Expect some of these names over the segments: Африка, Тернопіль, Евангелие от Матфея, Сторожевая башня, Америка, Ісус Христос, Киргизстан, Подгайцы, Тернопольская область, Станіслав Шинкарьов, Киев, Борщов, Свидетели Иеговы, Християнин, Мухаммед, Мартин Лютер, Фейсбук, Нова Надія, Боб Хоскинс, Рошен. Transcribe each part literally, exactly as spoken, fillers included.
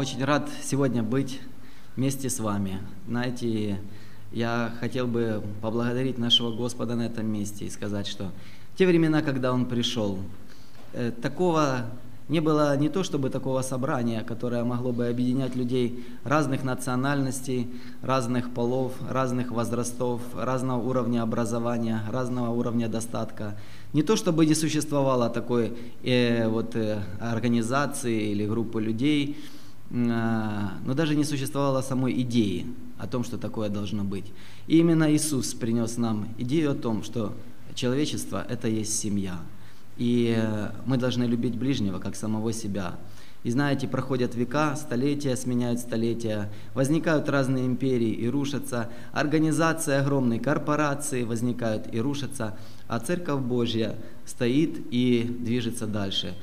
очень рад сегодня быть вместе с вами. Знаете, я хотел бы поблагодарить нашего Господа на этом месте и сказать, что в те времена, когда Он пришел, такого не было, не то чтобы такого собрания, которое могло бы объединять людей разных национальностей, разных полов, разных возрастов, разного уровня образования, разного уровня достатка. Не то чтобы не существовало такой э, вот, э, организации или группы людей, э, но даже не существовало самой идеи о том, что такое должно быть. И именно Иисус принес нам идею о том, что человечество – это есть семья. И мы должны любить ближнего, как самого себя. И знаете, проходят века, столетия сменяют столетия, возникают разные империи и рушатся, организации огромные, корпорации возникают и рушатся, а Церковь Божья стоит и движется дальше.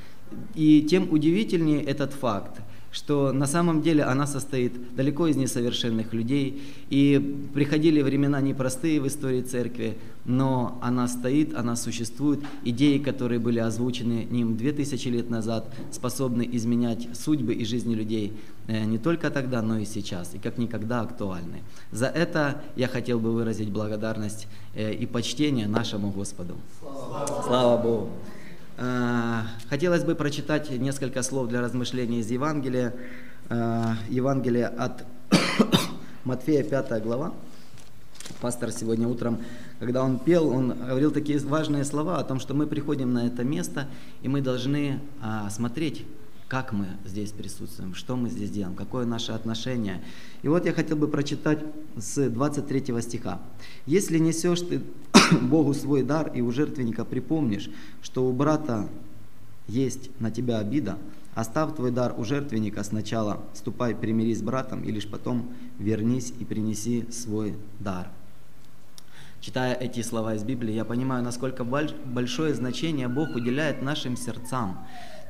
И тем удивительнее этот факт, что на самом деле она состоит далеко из несовершенных людей, и приходили времена непростые в истории Церкви, но она стоит, она существует. Идеи, которые были озвучены им две тысячи лет назад, способны изменять судьбы и жизни людей не только тогда, но и сейчас, и как никогда актуальны. За это я хотел бы выразить благодарность и почтение нашему Господу. Слава, Слава Богу! Хотелось бы прочитать несколько слов для размышления из Евангелия. Евангелие от Матфея, пятая глава. Пастор сегодня утром, когда он пел, он говорил такие важные слова о том, что мы приходим на это место, и мы должны смотреть, как мы здесь присутствуем, что мы здесь делаем, какое наше отношение. И вот я хотел бы прочитать с двадцать третьего стиха. «Если несешь ты Богу свой дар и у жертвенника припомнишь, что у брата есть на тебя обида, оставь твой дар у жертвенника сначала, ступай, примирись с братом, и лишь потом вернись и принеси свой дар». Читая эти слова из Библии, я понимаю, насколько большое значение Бог уделяет нашим сердцам.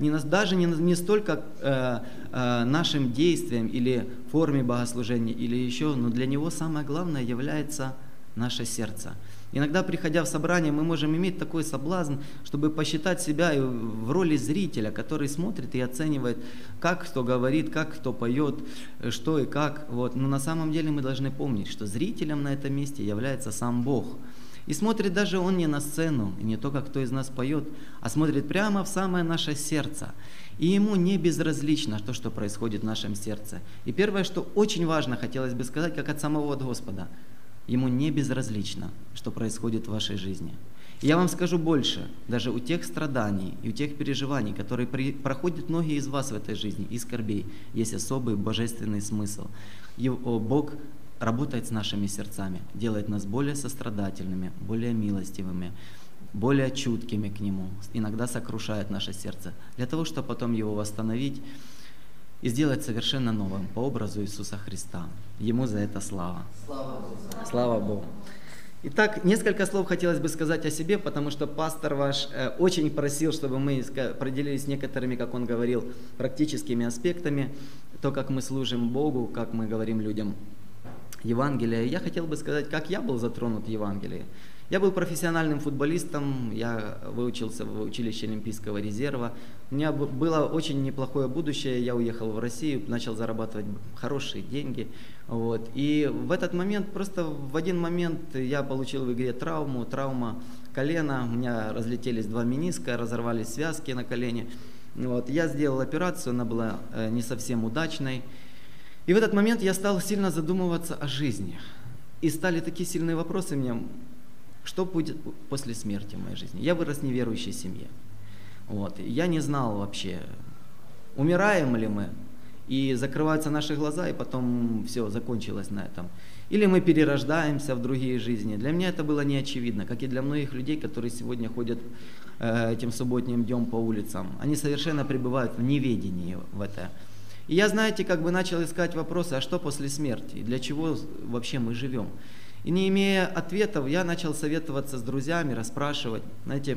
Не, даже не, не столько э, э, нашим действиям или форме богослужения, или еще, но для Него самое главное является наше сердце. Иногда, приходя в собрание, мы можем иметь такой соблазн, чтобы посчитать себя в роли зрителя, который смотрит и оценивает, как кто говорит, как кто поет, что и как. Вот. Но на самом деле мы должны помнить, что зрителем на этом месте является сам Бог. И смотрит даже Он не на сцену, и не то, как кто из нас поет, а смотрит прямо в самое наше сердце. И Ему не безразлично то, что происходит в нашем сердце. И первое, что очень важно, хотелось бы сказать, как от самого от Господа, Ему не безразлично, что происходит в вашей жизни. И я вам скажу больше, даже у тех страданий и у тех переживаний, которые при, проходят многие из вас в этой жизни, и скорбей, есть особый божественный смысл. Его, Бог работает с нашими сердцами, делает нас более сострадательными, более милостивыми, более чуткими к Нему, иногда сокрушает наше сердце, для того, чтобы потом его восстановить и сделать совершенно новым, по образу Иисуса Христа. Ему за это слава. Слава Богу. Слава Богу. Итак, несколько слов хотелось бы сказать о себе, потому что пастор ваш очень просил, чтобы мы поделились некоторыми, как он говорил, практическими аспектами, то, как мы служим Богу, как мы говорим людям Евангелие. Я хотел бы сказать, как я был затронут Евангелием. Я был профессиональным футболистом, я выучился в училище Олимпийского резерва. У меня было очень неплохое будущее, я уехал в Россию, начал зарабатывать хорошие деньги. Вот. И в этот момент, просто в один момент я получил в игре травму, травма колена, у меня разлетелись два мениска, разорвались связки на колене. Вот. Я сделал операцию, она была не совсем удачной. И в этот момент я стал сильно задумываться о жизни. И стали такие сильные вопросы мне: что будет после смерти в моей жизни? Я вырос в неверующей семье. Вот. Я не знал вообще, умираем ли мы, и закрываются наши глаза, и потом все, закончилось на этом. Или мы перерождаемся в другие жизни. Для меня это было неочевидно, как и для многих людей, которые сегодня ходят э, этим субботним днем по улицам. Они совершенно пребывают в неведении в это. И я, знаете, как бы начал искать вопросы, а что после смерти, и для чего вообще мы живем? И не имея ответов, я начал советоваться с друзьями, расспрашивать. Знаете,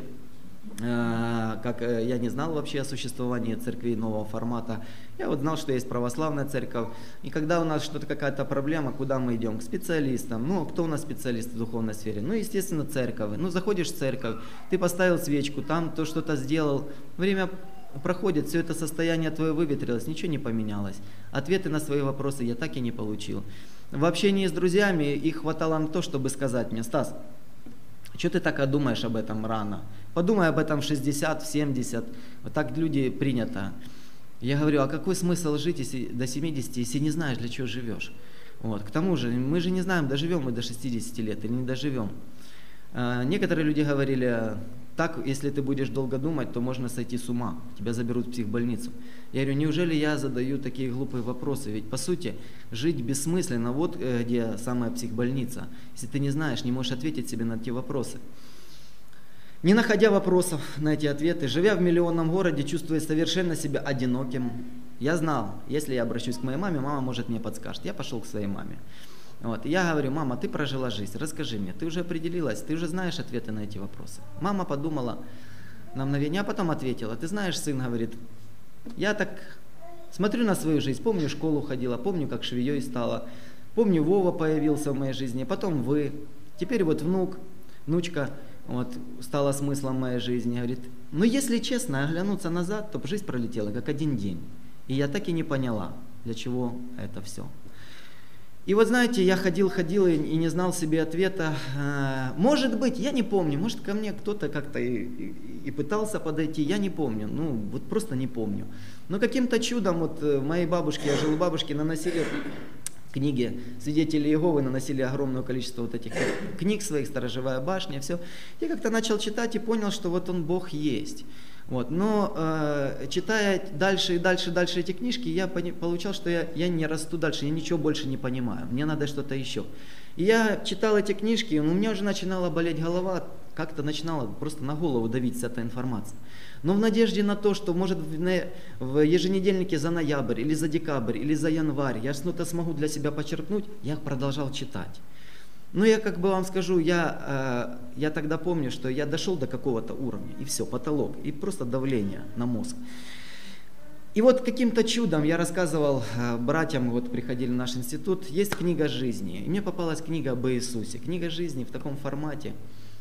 э, как э, я не знал вообще о существовании церквей нового формата. Я вот знал, что есть православная церковь. И когда у нас что-то, какая-то проблема, куда мы идем? К специалистам. Ну, кто у нас специалист в духовной сфере? Ну, естественно, церковь. Ну, заходишь в церковь, ты поставил свечку, там то что-то сделал. Время проходит, все это состояние твое выветрилось, ничего не поменялось. Ответы на свои вопросы я так и не получил. В общении с друзьями их хватало на то, чтобы сказать мне: «Стас, что ты так думаешь об этом рано? Подумай об этом в шестьдесят, в семьдесят». Вот так люди принято. Я говорю: а какой смысл жить если до семидесяти, если не знаешь, для чего живешь? Вот. К тому же, мы же не знаем, доживем мы до шестидесяти лет или не доживем. А, некоторые люди говорили: так, если ты будешь долго думать, то можно сойти с ума, тебя заберут в психбольницу. Я говорю: неужели я задаю такие глупые вопросы? Ведь по сути жить бессмысленно, вот где самая психбольница. Если ты не знаешь, не можешь ответить себе на те вопросы. Не находя вопросов на эти ответы, живя в миллионном городе, чувствуя совершенно себя одиноким, я знал, если я обращусь к моей маме, мама, может, мне подскажет. Я пошел к своей маме. Вот. Я говорю: мама, ты прожила жизнь, расскажи мне, ты уже определилась, ты уже знаешь ответы на эти вопросы. Мама подумала на мгновение, а потом ответила: ты знаешь, сын, говорит, я так смотрю на свою жизнь, помню, в школу ходила, помню, как швеей стала, помню, Вова появился в моей жизни, потом вы, теперь вот внук, внучка. Вот, стало смыслом моей жизни. Говорит: ну, если честно, оглянуться назад, то жизнь пролетела как один день. И я так и не поняла, для чего это все. И вот, знаете, я ходил-ходил и, и не знал себе ответа. Может быть, я не помню, может, ко мне кто-то как-то и, и, и пытался подойти, я не помню, ну, вот просто не помню. Но каким-то чудом, вот, моей бабушке, я жил у бабушки, наносили... книги «Свидетели Иеговы», наносили огромное количество вот этих книг своих, «Сторожевая башня», все. Я как-то начал читать и понял, что вот он, Бог, есть. Вот. Но э, читая дальше и дальше и дальше эти книжки, я получал, что я, я не расту дальше, я ничего больше не понимаю, мне надо что-то еще. И я читал эти книжки, и у меня уже начинала болеть голова, как-то начинала просто на голову давить вся эта информация. Но в надежде на то, что, может, в еженедельнике за ноябрь, или за декабрь, или за январь я что-то смогу для себя почерпнуть, я продолжал читать. Но я как бы вам скажу, я, я тогда помню, что я дошел до какого-то уровня, и все, потолок, и просто давление на мозг. И вот каким-то чудом я рассказывал братьям, вот приходили в наш институт, есть книга жизни. И мне попалась книга об Иисусе, книга жизни в таком формате,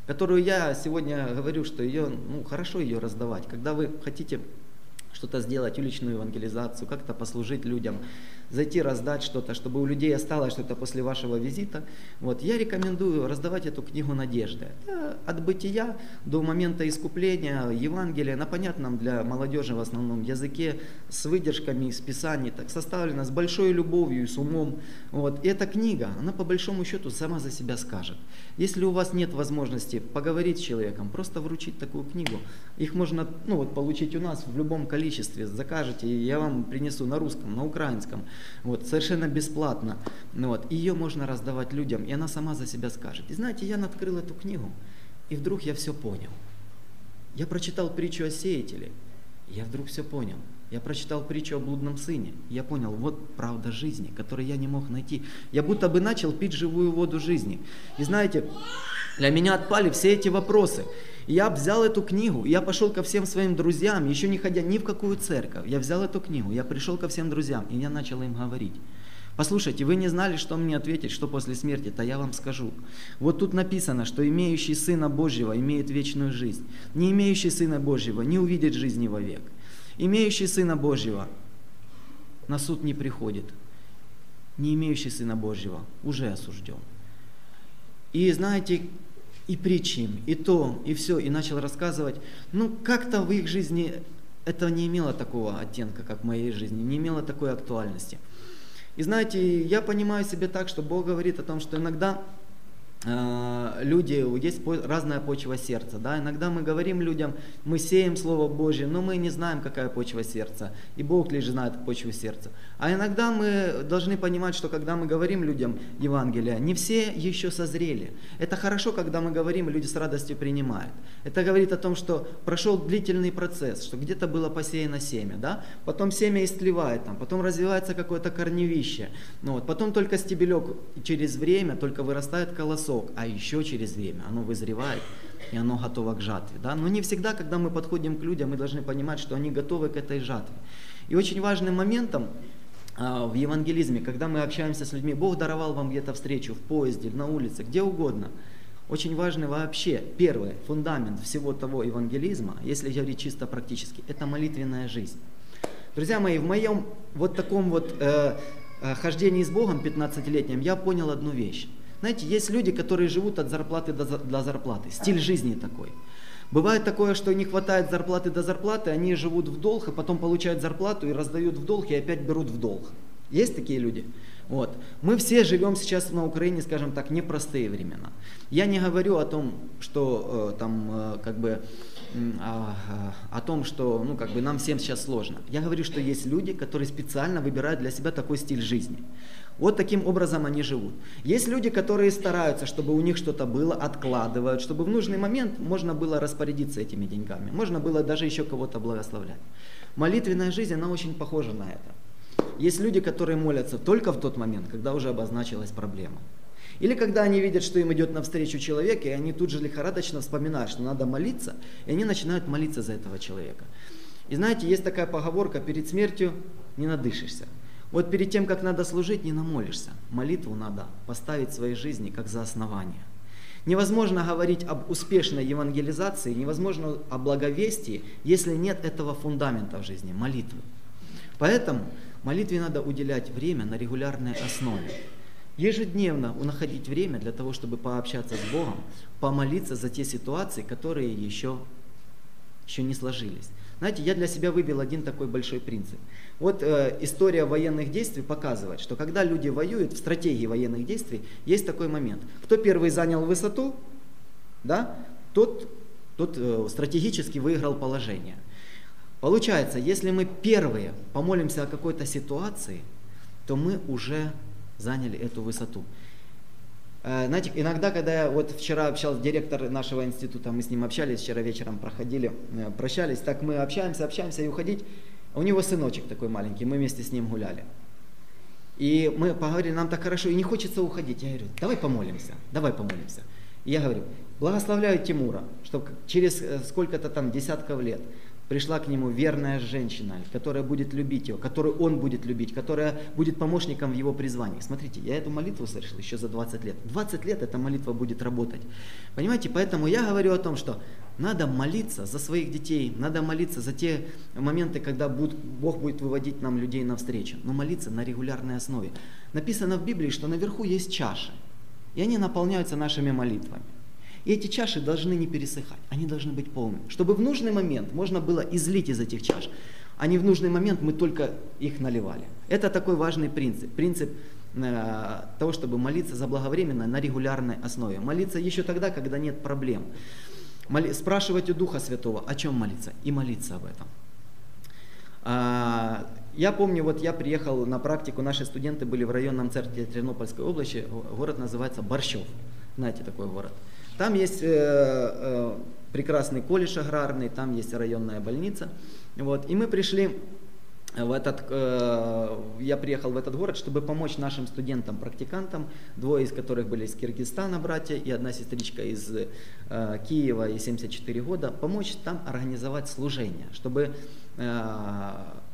которую я сегодня говорю, что ее, ну, хорошо ее раздавать. Когда вы хотите что-то сделать, уличную евангелизацию, как-то послужить людям, зайти раздать что-то, чтобы у людей осталось что-то после вашего визита, вот, я рекомендую раздавать эту книгу «Надежды». Это от бытия до момента искупления, Евангелие на понятном для молодежи в основном языке, с выдержками из Писаний, так составлено с большой любовью и с умом. Вот. И эта книга, она по большому счету сама за себя скажет. Если у вас нет возможности поговорить с человеком, просто вручить такую книгу. Их можно, ну, вот, получить у нас в любом количестве. Закажете, и я вам принесу на русском, на украинском, вот, совершенно бесплатно. Вот, ее можно раздавать людям, и она сама за себя скажет. И знаете, я открыл эту книгу, и вдруг я все понял. Я прочитал притчу о сеятеле, и я вдруг все понял. Я прочитал притчу о блудном сыне, и я понял, вот правда жизни, которую я не мог найти. Я будто бы начал пить живую воду жизни. И знаете, для меня отпали все эти вопросы. Я взял эту книгу, я пошел ко всем своим друзьям, еще не ходя ни в какую церковь. Я взял эту книгу, я пришел ко всем друзьям, и я начал им говорить. Послушайте, вы не знали, что мне ответить, что после смерти, то я вам скажу. Вот тут написано, что имеющий Сына Божьего имеет вечную жизнь. Не имеющий Сына Божьего не увидит жизни вовек. Имеющий Сына Божьего на суд не приходит. Не имеющий Сына Божьего уже осужден. И знаете... и причин, и то, и все, и начал рассказывать. Ну, как-то в их жизни это не имело такого оттенка, как в моей жизни, не имело такой актуальности. И знаете, я понимаю себе так, что Бог говорит о том, что иногда э, люди, есть по, разная почва сердца, да, иногда мы говорим людям, мы сеем Слово Божье, но мы не знаем, какая почва сердца, и Бог лишь знает почву сердца. А иногда мы должны понимать, что когда мы говорим людям Евангелие, не все еще созрели. Это хорошо, когда мы говорим, люди с радостью принимают. Это говорит о том, что прошел длительный процесс, что где-то было посеяно семя, да? Потом семя истлевает, там, потом развивается какое-то корневище, ну, вот, потом только стебелек, через время только вырастает колосок, а еще через время оно вызревает. И оно готово к жатве. Да? Но не всегда, когда мы подходим к людям, мы должны понимать, что они готовы к этой жатве. И очень важным моментом в евангелизме, когда мы общаемся с людьми, Бог даровал вам где-то встречу, в поезде, на улице, где угодно. Очень важный вообще первый фундамент всего того евангелизма, если говорить чисто практически, это молитвенная жизнь. Друзья мои, в моем вот таком вот э, хождении с Богом пятнадцатилетнем я понял одну вещь. Знаете, есть люди, которые живут от зарплаты до, до зарплаты, стиль жизни такой. Бывает такое, что не хватает зарплаты до зарплаты, они живут в долг, и потом получают зарплату и раздают в долг, и опять берут в долг. Есть такие люди? Вот. Мы все живем сейчас на Украине, скажем так, непростые времена. Я не говорю о том, что, э, там, э, как бы, э, о том, что ну, как бы нам всем сейчас сложно. Я говорю, что есть люди, которые специально выбирают для себя такой стиль жизни. Вот таким образом они живут. Есть люди, которые стараются, чтобы у них что-то было, откладывают, чтобы в нужный момент можно было распорядиться этими деньгами, можно было даже еще кого-то благословлять. Молитвенная жизнь, она очень похожа на это. Есть люди, которые молятся только в тот момент, когда уже обозначилась проблема. Или когда они видят, что им идет навстречу человек, и они тут же лихорадочно вспоминают, что надо молиться, и они начинают молиться за этого человека. И знаете, есть такая поговорка: перед смертью не надышишься. Вот перед тем, как надо служить, не намолишься. Молитву надо поставить в своей жизни как за основание. Невозможно говорить об успешной евангелизации, невозможно о благовестии, если нет этого фундамента в жизни, молитвы. Поэтому молитве надо уделять время на регулярной основе. Ежедневно находить время для того, чтобы пообщаться с Богом, помолиться за те ситуации, которые еще, еще не сложились. Знаете, я для себя выбил один такой большой принцип. Вот э, история военных действий показывает, что когда люди воюют, в стратегии военных действий есть такой момент. Кто первый занял высоту, да, тот, тот э, стратегически выиграл положение. Получается, если мы первые помолимся о какой-то ситуации, то мы уже заняли эту высоту. Знаете, иногда, когда я вот вчера общался, директор нашего института, мы с ним общались, вчера вечером проходили, прощались, так мы общаемся, общаемся и уходить. У него сыночек такой маленький, мы вместе с ним гуляли. И мы поговорили, нам так хорошо, и не хочется уходить. Я говорю, давай помолимся, давай помолимся. И я говорю, благословляю Тимура, что через сколько-то там десятков лет пришла к нему верная женщина, которая будет любить его, которую он будет любить, которая будет помощником в его призвании. Смотрите, я эту молитву совершил еще за двадцать лет. двадцать лет эта молитва будет работать. Понимаете, поэтому я говорю о том, что надо молиться за своих детей, надо молиться за те моменты, когда будет, Бог будет выводить нам людей навстречу. Но молиться на регулярной основе. Написано в Библии, что наверху есть чаши, и они наполняются нашими молитвами. И эти чаши должны не пересыхать, они должны быть полными, чтобы в нужный момент можно было излить из этих чаш, а не в нужный момент мы только их наливали. Это такой важный принцип, принцип э, того, чтобы молиться заблаговременно на регулярной основе. Молиться еще тогда, когда нет проблем. Моли, спрашивать у Духа Святого, о чем молиться, и молиться об этом. А, я помню, вот я приехал на практику, наши студенты были в районном центре Тернопольской области, город называется Борщов, знаете такой город. Там есть э, э, прекрасный колледж аграрный, там есть районная больница. Вот. И мы пришли в этот, э, я приехал в этот город, чтобы помочь нашим студентам-практикантам, двое из которых были из Киргизстана братья и одна сестричка из э, Киева, ей семьдесят четыре года, помочь там организовать служение, чтобы э,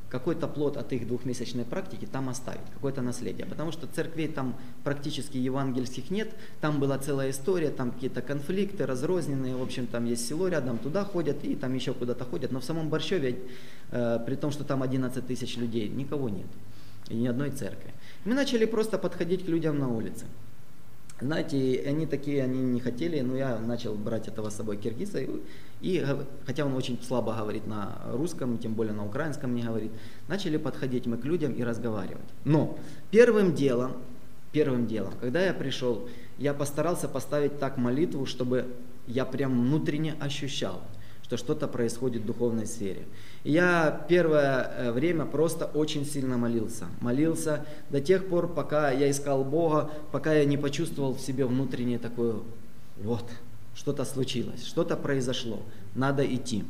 какой-то плод от их двухмесячной практики там оставить, какое-то наследие. Потому что церквей там практически евангельских нет, там была целая история, там какие-то конфликты разрозненные, в общем, там есть село рядом, туда ходят и там еще куда-то ходят. Но в самом Борщове, э, при том, что там одиннадцать тысяч людей, никого нет, и ни одной церкви. Мы начали просто подходить к людям на улице. Знаете, они такие, они не хотели, но я начал брать этого с собой киргиза, и, и, хотя он очень слабо говорит на русском, тем более на украинском не говорит, начали подходить мы к людям и разговаривать. Но первым делом, первым делом, когда я пришел, я постарался поставить так молитву, чтобы я прям внутренне ощущал, что что-то происходит в духовной сфере. И я первое время просто очень сильно молился. Молился до тех пор, пока я искал Бога, пока я не почувствовал в себе внутреннее такое, вот, что-то случилось, что-то произошло, надо идти.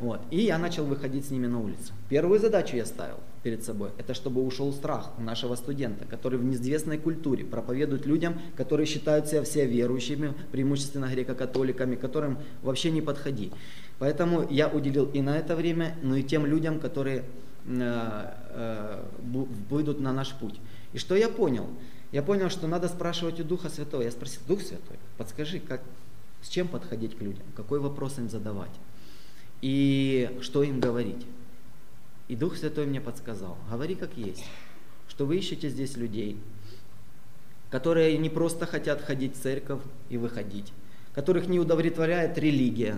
Вот. И я начал выходить с ними на улицу. Первую задачу я ставил перед собой, это чтобы ушел страх у нашего студента, который в неизвестной культуре проповедует людям, которые считают себя все верующими, преимущественно греко-католиками, которым вообще не подходи. Поэтому я уделил и на это время, но и тем людям, которые э, э, выйдут на наш путь. И что я понял? я понял, что надо спрашивать у Духа Святого. Я спросил: Дух Святой, подскажи, как, с чем подходить к людям, какой вопрос им задавать и что им говорить. И Дух Святой мне подсказал: говори как есть, что вы ищете здесь людей, которые не просто хотят ходить в церковь и выходить, которых не удовлетворяет религия,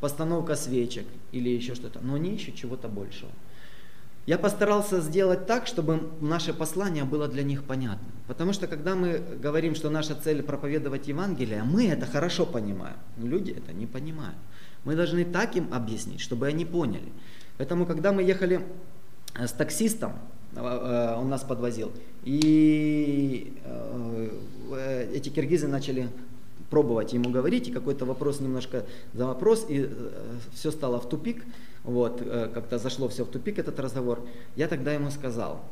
постановка свечек или еще что-то, но они ищут чего-то большего. Я постарался сделать так, чтобы наше послание было для них понятным. Потому что когда мы говорим, что наша цель проповедовать Евангелие, мы это хорошо понимаем, но люди это не понимают. Мы должны так им объяснить, чтобы они поняли. Поэтому, когда мы ехали с таксистом, он нас подвозил, и эти киргизы начали пробовать ему говорить, и какой-то вопрос немножко за вопрос, и все стало в тупик, вот, как-то зашло все в тупик этот разговор. Я тогда ему сказал,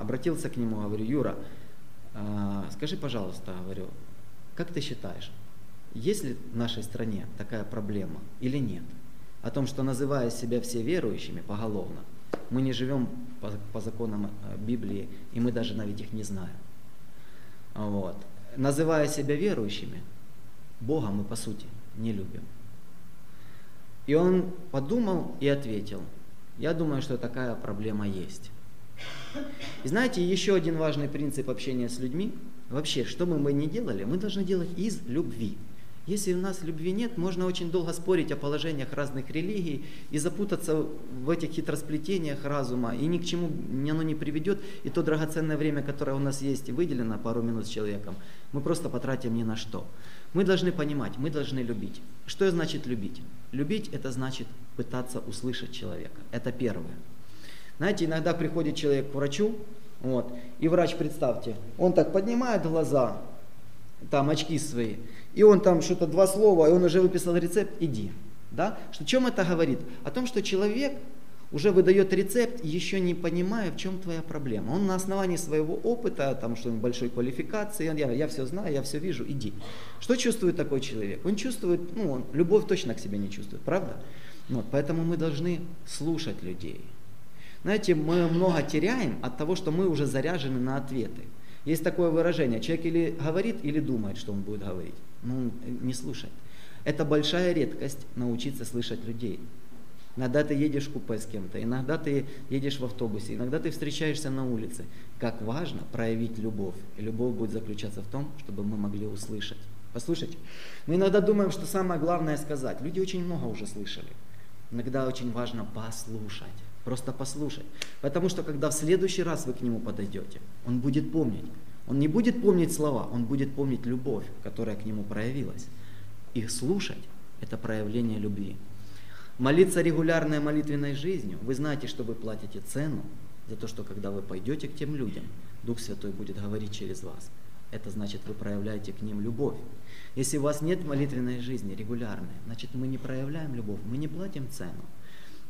обратился к нему, говорю: Юра, скажи, пожалуйста, говорю, как ты считаешь, есть ли в нашей стране такая проблема или нет? О том, что, называя себя все верующими поголовно, мы не живем по, по законам Библии, и мы даже навіть их не знаем. Вот. Называя себя верующими, Бога мы, по сути, не любим. И он подумал и ответил: я думаю, что такая проблема есть. И знаете, еще один важный принцип общения с людьми. Вообще, что бы мы ни делали, мы должны делать из любви. Если у нас любви нет, можно очень долго спорить о положениях разных религий и запутаться в этих хитросплетениях разума, и ни к чему оно не приведет, и то драгоценное время, которое у нас есть и выделено, пару минут с человеком, мы просто потратим ни на что. Мы должны понимать, мы должны любить. Что значит любить? Любить – это значит пытаться услышать человека. Это первое. Знаете, иногда приходит человек к врачу, вот, и врач, представьте, он так поднимает глаза, там очки свои, и он там что-то два слова, и он уже выписал рецепт: иди. Да? Что, о чем это говорит? О том, что человек уже выдает рецепт, еще не понимая, в чем твоя проблема. Он на основании своего опыта, там, что он большой квалификации, он, я, я все знаю, я все вижу, иди. Что чувствует такой человек? Он чувствует, ну, он любовь точно к себе не чувствует, правда? Вот, поэтому мы должны слушать людей. Знаете, мы много теряем от того, что мы уже заряжены на ответы. Есть такое выражение: человек или говорит, или думает, что он будет говорить. Ну, не слушает. Это большая редкость — научиться слышать людей. Иногда ты едешь в купе с кем-то, иногда ты едешь в автобусе, иногда ты встречаешься на улице. Как важно проявить любовь. И любовь будет заключаться в том, чтобы мы могли услышать. Послушайте, мы иногда думаем, что самое главное сказать. Люди очень много уже слышали. Иногда очень важно послушать. Просто послушать. Потому что когда в следующий раз вы к нему подойдете, он будет помнить. Он не будет помнить слова, он будет помнить любовь, которая к нему проявилась. И слушать – это проявление любви. Молиться регулярной молитвенной жизнью. Вы знаете, что вы платите цену за то, что когда вы пойдете к тем людям, Дух Святой будет говорить через вас. Это значит, вы проявляете к ним любовь. Если у вас нет молитвенной жизни регулярной, значит, мы не проявляем любовь, мы не платим цену.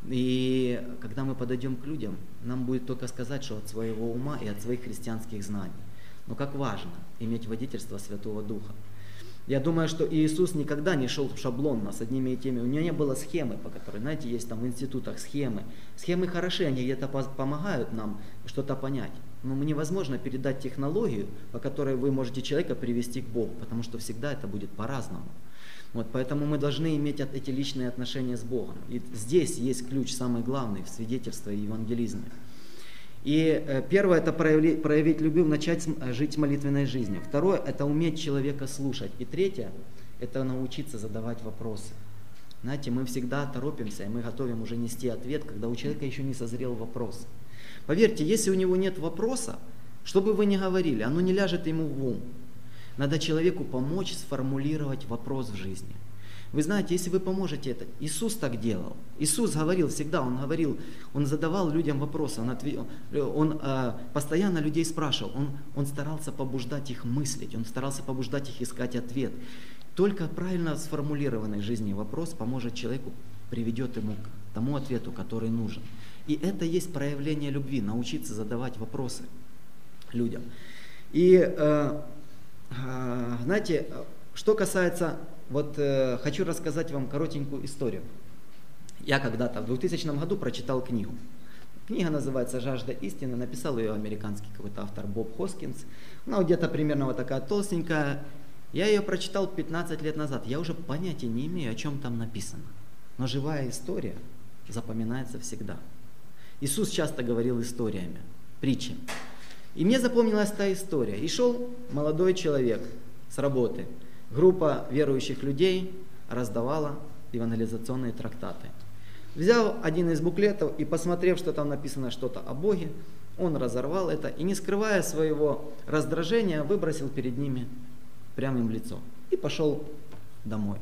И когда мы подойдем к людям, нам будет только сказать, что от своего ума и от своих христианских знаний. Но как важно иметь водительство Святого Духа. Я думаю, что Иисус никогда не шел шаблонно с одними и теми. У него не было схемы, по которой, знаете, есть там в институтах схемы. Схемы хороши, они где-то помогают нам что-то понять. Но невозможно передать технологию, по которой вы можете человека привести к Богу, потому что всегда это будет по-разному. Вот, поэтому мы должны иметь эти личные отношения с Богом. И здесь есть ключ самый главный в свидетельстве и евангелизме. И первое – это проявить, проявить любовь, начать жить молитвенной жизнью. Второе – это уметь человека слушать. И третье – это научиться задавать вопросы. Знаете, мы всегда торопимся, и мы готовим уже нести ответ, когда у человека еще не созрел вопрос. Поверьте, если у него нет вопроса, что бы вы ни говорили, оно не ляжет ему в ум. Надо человеку помочь сформулировать вопрос в жизни. Вы знаете, если вы поможете это, Иисус так делал. Иисус говорил всегда, Он говорил, Он задавал людям вопросы, Он, отве... он э, постоянно людей спрашивал, он, он старался побуждать их мыслить, Он старался побуждать их искать ответ. Только правильно сформулированный в жизни вопрос поможет человеку, приведет ему к тому ответу, который нужен. И это есть проявление любви, научиться задавать вопросы людям. И... Э, Знаете, что касается, вот э, хочу рассказать вам коротенькую историю. Я когда-то в двухтысячном году прочитал книгу Книга называется «Жажда истины», написал ее американский какой-то автор Боб Хоскинс. Она где-то примерно вот такая толстенькая. Я ее прочитал пятнадцать лет назад, я уже понятия не имею, о чем там написано. Но живая история запоминается всегда. Иисус часто говорил историями, притчами. И мне запомнилась та история. И шел молодой человек с работы. Группа верующих людей раздавала евангелизационные трактаты. Взял один из буклетов и, посмотрев, что там написано что-то о Боге, он разорвал это и, не скрывая своего раздражения, выбросил перед ними прямо им в лицо и пошел домой.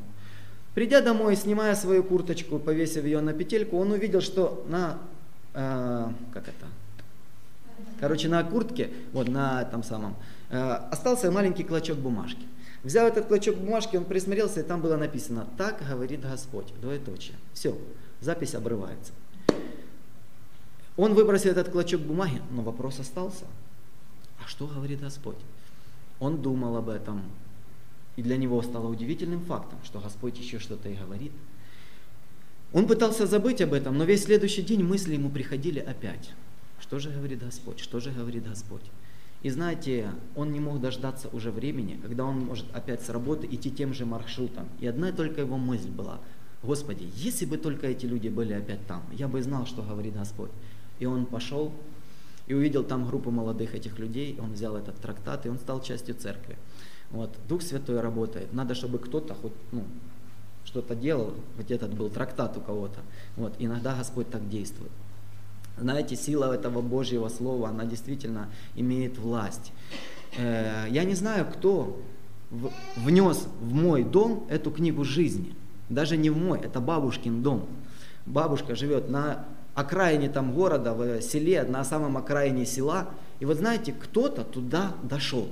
Придя домой, снимая свою курточку, повесив ее на петельку, он увидел, что на, э, как это, короче, на куртке, вот на там самом, э, остался маленький клочок бумажки. Взял этот клочок бумажки, он присмотрелся, и там было написано: «Так говорит Господь», двоеточие. Все, запись обрывается. Он выбросил этот клочок бумаги, но вопрос остался. А что говорит Господь? Он думал об этом. И для него стало удивительным фактом, что Господь еще что-то и говорит. Он пытался забыть об этом, но весь следующий день мысли ему приходили опять. Что же говорит Господь? Что же говорит Господь? И знаете, он не мог дождаться уже времени, когда он может опять с работы идти тем же маршрутом. И одна только его мысль была: «Господи, если бы только эти люди были опять там, я бы знал, что говорит Господь». И он пошел и увидел там группу молодых этих людей, он взял этот трактат, и он стал частью церкви. Вот, Дух Святой работает. Надо, чтобы кто-то хоть ну, что-то делал. Вот этот был трактат у кого-то. Вот, иногда Господь так действует. Знаете, сила этого Божьего Слова, она действительно имеет власть. Э, я не знаю, кто в, внес в мой дом эту книгу жизни. Даже не в мой, это бабушкин дом. Бабушка живет на окраине там города, в селе, на самом окраине села. И вот знаете, кто-то туда дошел.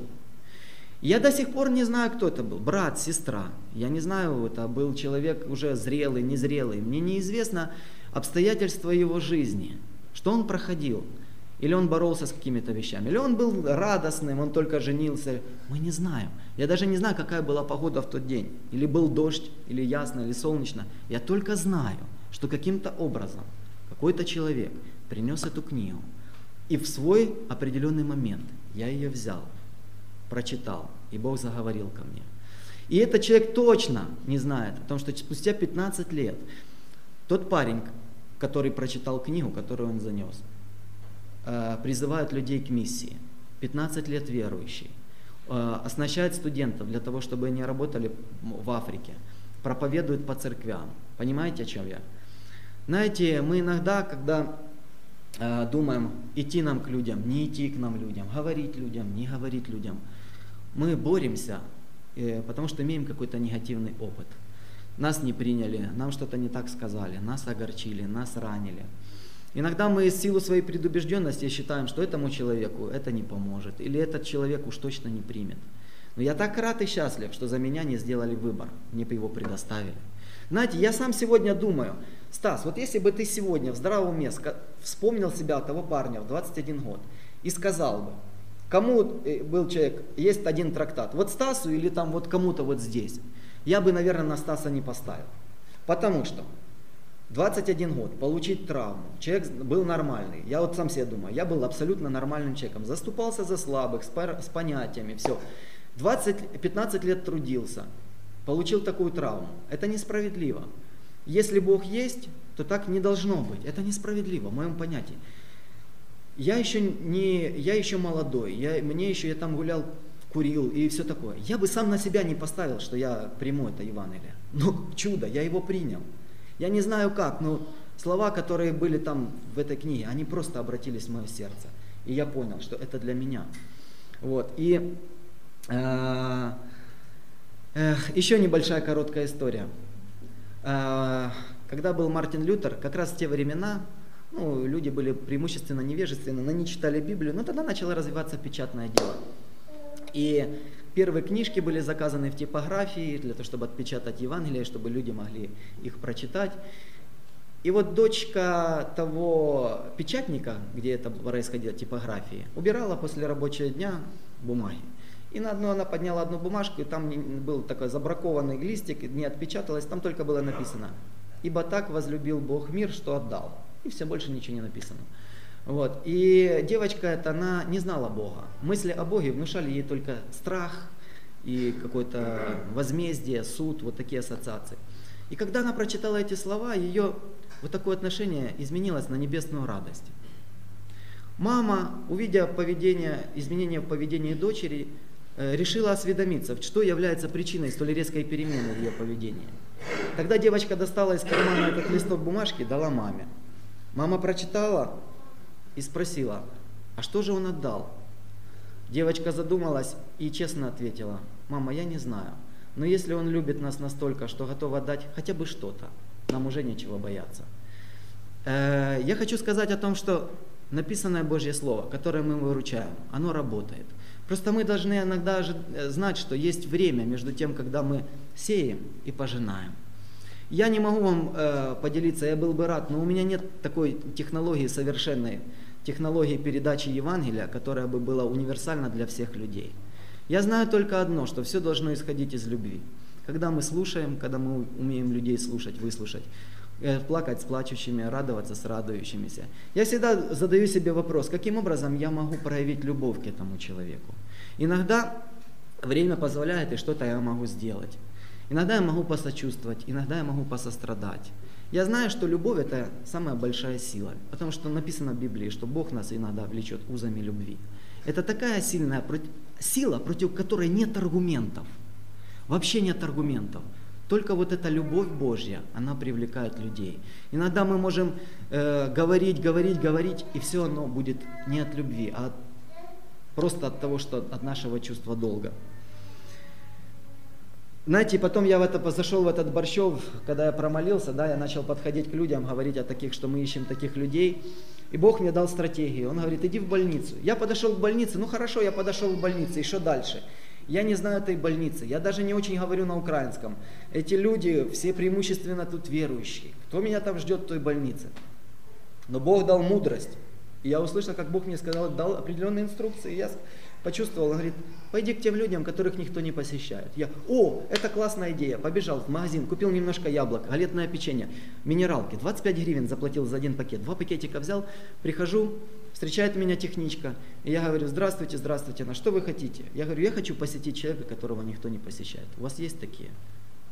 Я до сих пор не знаю, кто это был, брат, сестра. Я не знаю, это был человек уже зрелый, незрелый. Мне неизвестно обстоятельства его жизни, что он проходил. Или он боролся с какими-то вещами, или он был радостным, он только женился. Мы не знаем. Я даже не знаю, какая была погода в тот день. Или был дождь, или ясно, или солнечно. Я только знаю, что каким-то образом какой-то человек принес эту книгу. И в свой определенный момент я ее взял, прочитал, и Бог заговорил ко мне. И этот человек точно не знает о том, что спустя пятнадцать лет тот парень, который прочитал книгу, которую он занес, призывает людей к миссии, пятнадцать лет верующий, оснащает студентов для того, чтобы они работали в Африке, проповедует по церквям. Понимаете, о чем я? Знаете, мы иногда, когда думаем, идти нам к людям, не идти к нам людям, говорить людям, не говорить людям, мы боремся, потому что имеем какой-то негативный опыт. Нас не приняли, нам что-то не так сказали, нас огорчили, нас ранили. Иногда мы из силы своей предубежденности считаем, что этому человеку это не поможет, или этот человек уж точно не примет. Но я так рад и счастлив, что за меня не сделали выбор, мне его предоставили. Знаете, я сам сегодня думаю: Стас, вот если бы ты сегодня в здравом уме вспомнил себя, того парня в двадцать один год, и сказал бы, кому был человек, есть один трактат, вот Стасу или там вот кому-то вот здесь, я бы, наверное, на Стаса не поставил. Потому что двадцать один год, получить травму, человек был нормальный, я вот сам себе думаю, я был абсолютно нормальным человеком, заступался за слабых, с понятиями, все. двадцать, пятнадцать лет трудился, получил такую травму, это несправедливо. Если Бог есть, то так не должно быть. Это несправедливо, в моем понятии. Я еще, не, я еще молодой, я, мне еще я там гулял, курил и все такое. Я бы сам на себя не поставил, что я приму это Евангелие. Но чудо, я его принял. Я не знаю как, но слова, которые были там в этой книге, они просто обратились в мое сердце. И я понял, что это для меня. Вот. И э, э, еще небольшая короткая история. Когда был Мартин Лютер, как раз в те времена, ну, люди были преимущественно невежественны, но не читали Библию, но тогда начало развиваться печатное дело. И первые книжки были заказаны в типографии, для того, чтобы отпечатать Евангелие, чтобы люди могли их прочитать. И вот дочка того печатника, где это происходило, типографии, убирала после рабочего дня бумаги. И на одну она подняла одну бумажку, и там был такой забракованный листик, не отпечаталось, там только было написано: «Ибо так возлюбил Бог мир, что отдал». И все, больше ничего не написано. Вот. И девочка эта, она не знала Бога. Мысли о Боге внушали ей только страх и какое-то возмездие, суд, вот такие ассоциации. И когда она прочитала эти слова, ее вот такое отношение изменилось на небесную радость. Мама, увидя поведение, изменения в поведении дочери, решила осведомиться, что является причиной столь резкой перемены в ее поведении. Тогда девочка достала из кармана этот листок бумажки, дала маме. Мама прочитала и спросила, а что же он отдал? Девочка задумалась и честно ответила, мама, я не знаю, но если он любит нас настолько, что готов отдать хотя бы что-то, нам уже нечего бояться. Э-э- я хочу сказать о том, что написанное Божье Слово, которое мы выручаем, оно работает. Просто мы должны иногда знать, что есть время между тем, когда мы сеем и пожинаем. Я не могу вам э, поделиться, я был бы рад, но у меня нет такой технологии совершенной, технологии передачи Евангелия, которая бы была универсальна для всех людей. Я знаю только одно, что все должно исходить из любви. Когда мы слушаем, когда мы умеем людей слушать, выслушать, э, плакать с плачущими, радоваться с радующимися. Я всегда задаю себе вопрос, каким образом я могу проявить любовь к этому человеку? Иногда время позволяет, и что-то я могу сделать. Иногда я могу посочувствовать, иногда я могу посострадать. Я знаю, что любовь – это самая большая сила, потому что написано в Библии, что Бог нас иногда влечет узами любви. Это такая сильная сила, против которой нет аргументов. Вообще нет аргументов. Только вот эта любовь Божья, она привлекает людей. Иногда мы можем э, говорить, говорить, говорить, и все оно будет не от любви, а от, просто от того, что от нашего чувства долга. Знаете, потом я в это, зашел в этот Борщов, когда я промолился, да, я начал подходить к людям, говорить о таких, что мы ищем таких людей. И Бог мне дал стратегию. Он говорит, иди в больницу. Я подошел к больнице, ну хорошо, я подошел к больнице, и что дальше? Я не знаю этой больницы, я даже не очень говорю на украинском. Эти люди все преимущественно тут верующие. Кто меня там ждет в той больнице? Но Бог дал мудрость. И я услышал, как Бог мне сказал, дал определенные инструкции. Я почувствовал, он говорит, пойди к тем людям, которых никто не посещает. Я, о, это классная идея. Побежал в магазин, купил немножко яблок, галетное печенье, минералки. двадцать пять гривен заплатил за один пакет. Два пакетика взял, прихожу, встречает меня техничка. И я говорю, здравствуйте, здравствуйте, на что вы хотите? Я говорю, я хочу посетить человека, которого никто не посещает. У вас есть такие?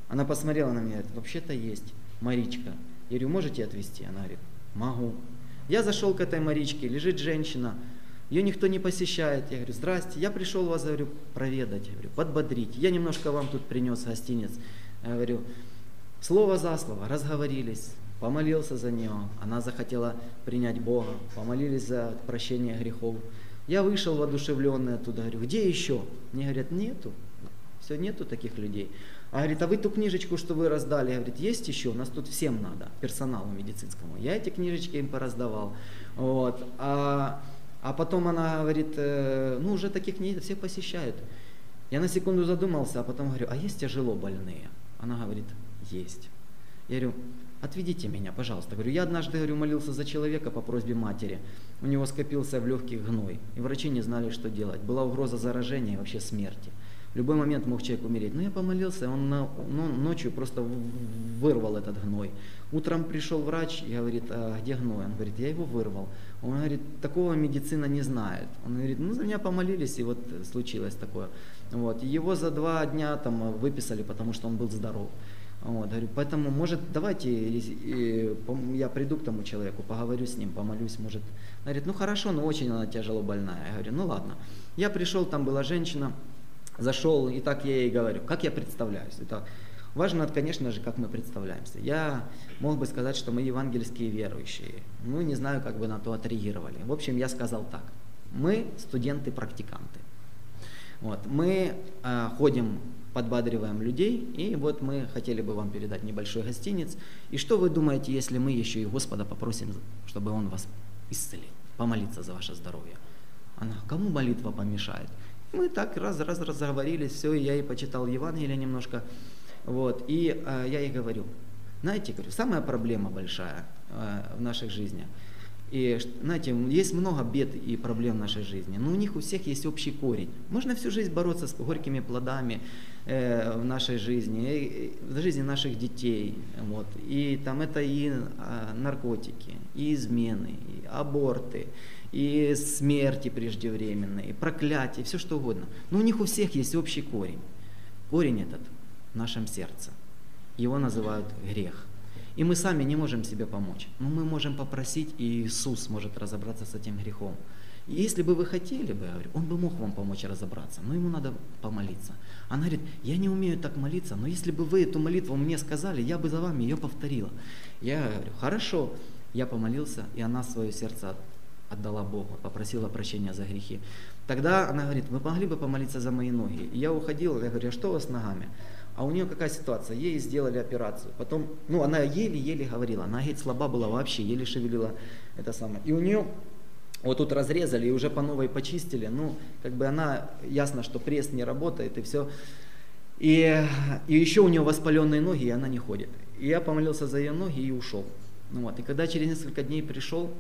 Она посмотрела на меня, вообще-то есть, Маричка. Я говорю, можете отвезти? Она говорит, могу. Я зашел к этой Маричке, лежит женщина, ее никто не посещает. Я говорю, здрасте, я пришел вас, говорю, проведать, я говорю, подбодрить. Я немножко вам тут принес гостинец. Я говорю, слово за слово, разговорились, помолился за нее. Она захотела принять Бога, помолились за прощение грехов. Я вышел воодушевленный оттуда, говорю, где еще? Мне говорят, нету, все, нету таких людей. А говорит, а вы ту книжечку, что вы раздали, говорит, есть еще? У нас тут всем надо, персоналу медицинскому. Я эти книжечки им пораздавал. Вот. А, а потом она говорит, э, ну уже таких не все посещают. Я на секунду задумался, а потом говорю, а есть тяжело больные? Она говорит, есть. Я говорю, отведите меня, пожалуйста. Говорю, я однажды, говорю, молился за человека по просьбе матери. У него скопился в легких гной, и врачи не знали, что делать. Была угроза заражения и вообще смерти. В любой момент мог человек умереть. Но я помолился, он, на, он ночью просто вырвал этот гной. Утром пришел врач и говорит, а где гной? Он говорит, я его вырвал. Он говорит, такого медицина не знает. Он говорит, ну за меня помолились, и вот случилось такое. Вот. Его за два дня там выписали, потому что он был здоров. Вот. Говорю, поэтому, может, давайте я приду к тому человеку, поговорю с ним, помолюсь, может. Он говорит, ну хорошо, но очень она тяжело больная. Я говорю, ну ладно. Я пришел, там была женщина. Зашел, и так я ей говорю, как я представляюсь. Итак, важно, конечно же, как мы представляемся. Я мог бы сказать, что мы евангельские верующие. Ну, не знаю, как бы на то отреагировали. В общем, я сказал так. Мы студенты-практиканты. Вот. Мы э, ходим, подбадриваем людей, и вот мы хотели бы вам передать небольшой гостинец. И что вы думаете, если мы еще и Господа попросим, чтобы Он вас исцелил, помолиться за ваше здоровье? Она, кому молитва помешает? Мы так раз-раз разговорились, все, и я ей почитал Евангелие немножко, вот, и э, я ей говорю, знаете, говорю, самая проблема большая э, в нашей жизни, И, знаете, есть много бед и проблем в нашей жизни, но у них у всех есть общий корень. Можно всю жизнь бороться с горькими плодами э, в нашей жизни, в жизни наших детей. Вот. И там это и наркотики, и измены, и аборты, и смерти преждевременные, и проклятия, все что угодно. Но у них у всех есть общий корень. Корень этот в нашем сердце. Его называют грех. И мы сами не можем себе помочь. Но мы можем попросить, и Иисус может разобраться с этим грехом. И если бы вы хотели бы, говорю, Он бы мог вам помочь разобраться, но Ему надо помолиться. Она говорит, я не умею так молиться, но если бы вы эту молитву мне сказали, я бы за вами ее повторила. Я говорю, хорошо, я помолился, и она свое сердце отдала Богу, попросила прощения за грехи. Тогда она говорит, вы могли бы помолиться за мои ноги? И я уходил, я говорю, а что у вас с ногами? А у нее какая ситуация? Ей сделали операцию. Потом, ну, она еле-еле говорила. Она, говорит, слаба была вообще, еле шевелила это самое. И у нее вот тут разрезали и уже по новой почистили. Ну, как бы она, ясно, что пресс не работает и все. И, и еще у нее воспаленные ноги, и она не ходит. И я помолился за ее ноги и ушел. Ну, вот. И когда через несколько дней пришел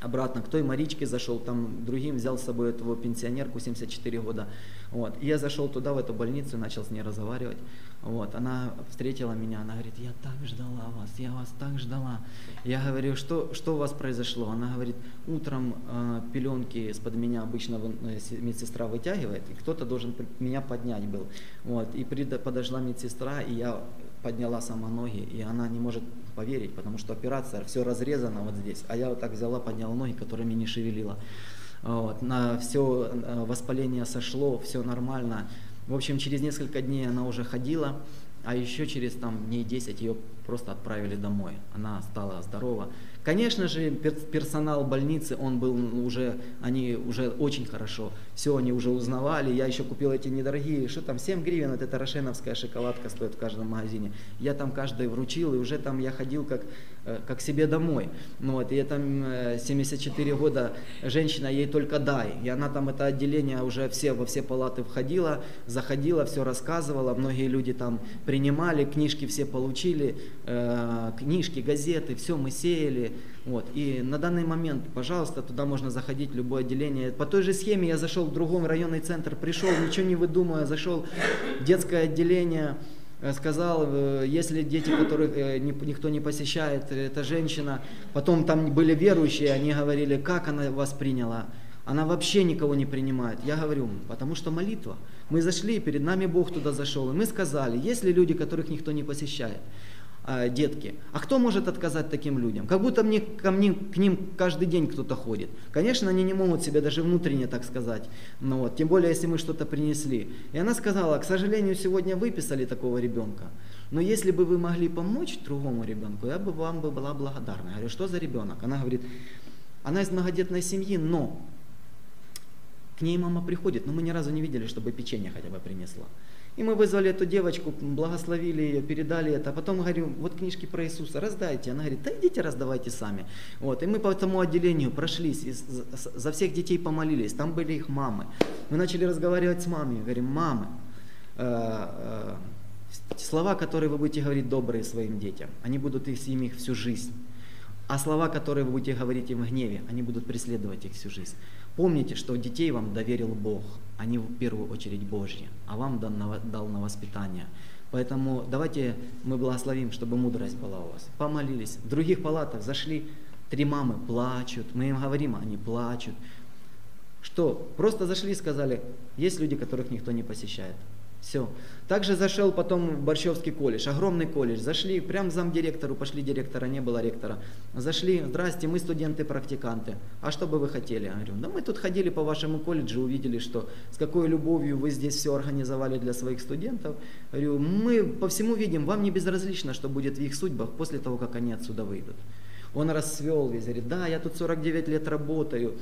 обратно, к той Маричке зашел, там другим взял с собой этого пенсионерку, семьдесят четыре года. Вот. И я зашел туда, в эту больницу, и начал с ней разговаривать. Вот. Она встретила меня, она говорит, я так ждала вас, я вас так ждала. Я говорю, что, что у вас произошло? Она говорит, утром э, пеленки из-под меня обычно медсестра вытягивает, и кто-то должен меня поднять был. Вот. И подошла медсестра, и я подняла сама ноги, и она не может поверить, потому что операция, все разрезано вот здесь, а я вот так взяла, подняла ноги, которыми не шевелила. Вот. На все воспаление сошло, все нормально. В общем, через несколько дней она уже ходила, а еще через там, дней десять ее просто отправили домой. Она стала здорова. Конечно же, персонал больницы, он был уже, они уже очень хорошо, все они уже узнавали. Я еще купил эти недорогие, что там, семь гривен, вот эта рошеновская шоколадка стоит в каждом магазине. Я там каждый вручил, и уже там я ходил как, как себе домой. Ну, вот, и я там семьдесят четыре года, женщина, ей только дай. И она там, это отделение, уже все, во все палаты входила, заходила, все рассказывала. Многие люди там принимали, книжки все получили, э, книжки, газеты, все мы сеяли. Вот. И на данный момент, пожалуйста, туда можно заходить в любое отделение. По той же схеме я зашел в другом районный центр, пришел, ничего не выдумывая, зашел в детское отделение, сказал, если дети, которых никто не посещает, это женщина. Потом там были верующие, они говорили, как она вас приняла. Она вообще никого не принимает. Я говорю, потому что молитва. Мы зашли, перед нами Бог туда зашел. И мы сказали, есть ли люди, которых никто не посещает? Детки. А кто может отказать таким людям? Как будто мне, ко мне, к ним каждый день кто-то ходит. Конечно, они не могут себе даже внутренне так сказать. Но вот, тем более, если мы что-то принесли. И она сказала, к сожалению, сегодня выписали такого ребенка. Но если бы вы могли помочь другому ребенку, я бы вам бы была благодарна. Я говорю, что за ребенок? Она говорит, она из многодетной семьи, но к ней мама приходит, но мы ни разу не видели, чтобы печенье хотя бы принесла. И мы вызвали эту девочку, благословили ее, передали это. А потом говорю, вот книжки про Иисуса, раздайте. Она говорит, да идите раздавайте сами. Вот. И мы по этому отделению прошлись, и за всех детей помолились. Там были их мамы. Мы начали разговаривать с мамой. Говорим, мамы, э, э, слова, которые вы будете говорить добрые своим детям, они будут их, им их всю жизнь. А слова, которые вы будете говорить им в гневе, они будут преследовать их всю жизнь. Помните, что детей вам доверил Бог, они в первую очередь Божьи, а вам дал на воспитание. Поэтому давайте мы благословим, чтобы мудрость была у вас. Помолились. В других палатах зашли, три мамы плачут, мы им говорим, они плачут. Что? Просто зашли и сказали, есть люди, которых никто не посещает. Все. Также зашел потом в Борщовский колледж, огромный колледж. Зашли, прям замдиректору, пошли директора, не было ректора. Зашли, здрасте, мы студенты-практиканты. А что бы вы хотели? Я говорю, да мы тут ходили по вашему колледжу, увидели, что с какой любовью вы здесь все организовали для своих студентов. Я говорю, мы по всему видим, вам не безразлично, что будет в их судьбах после того, как они отсюда выйдут. Он расцвел весь, говорит, да, я тут сорок девять лет работаю.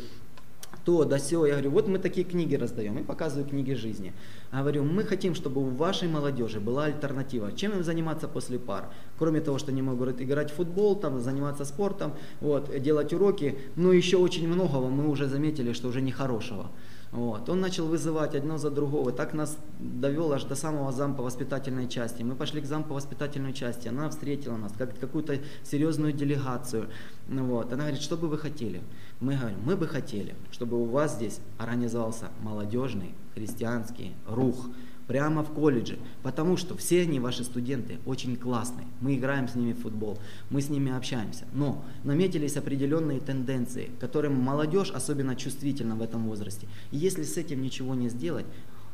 То, да сё. Я говорю, вот мы такие книги раздаем, и показываю книги жизни. Я говорю, мы хотим, чтобы у вашей молодежи была альтернатива. Чем им заниматься после пар? Кроме того, что они могут играть в футбол, там, заниматься спортом, вот, делать уроки, но еще очень многого мы уже заметили, что уже нехорошего. Вот. Он начал вызывать одно за другого, так нас довел аж до самого зампа воспитательной части. Мы пошли к зампу воспитательной части, она встретила нас как какую-то серьезную делегацию. Вот. Она говорит, что бы вы хотели? Мы говорим, мы бы хотели, чтобы у вас здесь организовался молодежный христианский рух. Прямо в колледже, потому что все они, ваши студенты, очень классные. Мы играем с ними в футбол, мы с ними общаемся. Но наметились определенные тенденции, которым молодежь особенно чувствительна в этом возрасте. И если с этим ничего не сделать,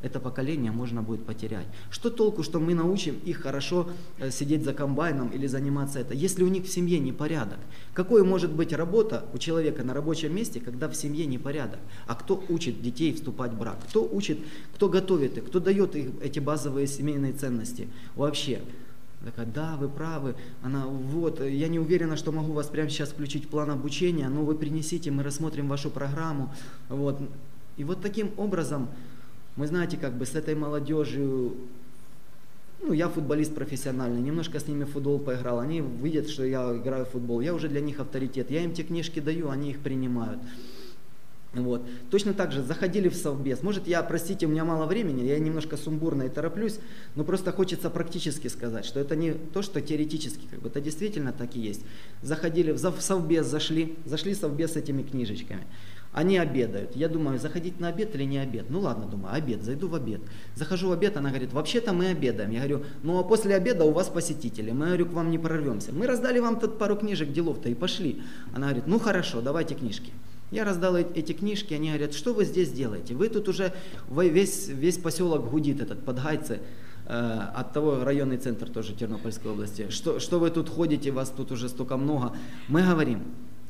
это поколение можно будет потерять. Что толку, что мы научим их хорошо сидеть за комбайном или заниматься это, если у них в семье непорядок? Какой может быть работа у человека на рабочем месте, когда в семье непорядок? А кто учит детей вступать в брак? Кто учит, кто готовит их, кто дает их эти базовые семейные ценности вообще? Такая, да, вы правы, она, вот, я не уверена, что могу вас прямо сейчас включить в план обучения, но вы принесите, мы рассмотрим вашу программу. Вот. И вот таким образом... Мы, знаете, как бы с этой молодежью, ну, я футболист профессиональный, немножко с ними в футбол поиграл, они видят, что я играю в футбол, я уже для них авторитет, я им те книжки даю, они их принимают. Вот. Точно так же заходили в совбез. Может, я, простите, у меня мало времени, я немножко сумбурно и тороплюсь, но просто хочется практически сказать, что это не то, что теоретически, как бы, это действительно так и есть. Заходили в совбез, зашли, зашли в совбез с этими книжечками. Они обедают. Я думаю, заходить на обед или не обед? Ну ладно, думаю, обед, зайду в обед. Захожу в обед, она говорит, вообще-то мы обедаем. Я говорю, ну а после обеда у вас посетители. Мы, говорю, к вам не прорвемся. Мы раздали вам тут пару книжек, делов-то, и пошли. Она говорит, ну хорошо, давайте книжки. Я раздал эти книжки, они говорят, что вы здесь делаете? Вы тут уже, весь, весь поселок гудит этот, подгайцы. От того районный центр тоже Тернопольской области. Что, что вы тут ходите, вас тут уже столько много. Мы говорим.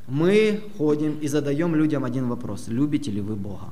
Мы ходим и задаем людям один вопрос. Любите ли вы Бога?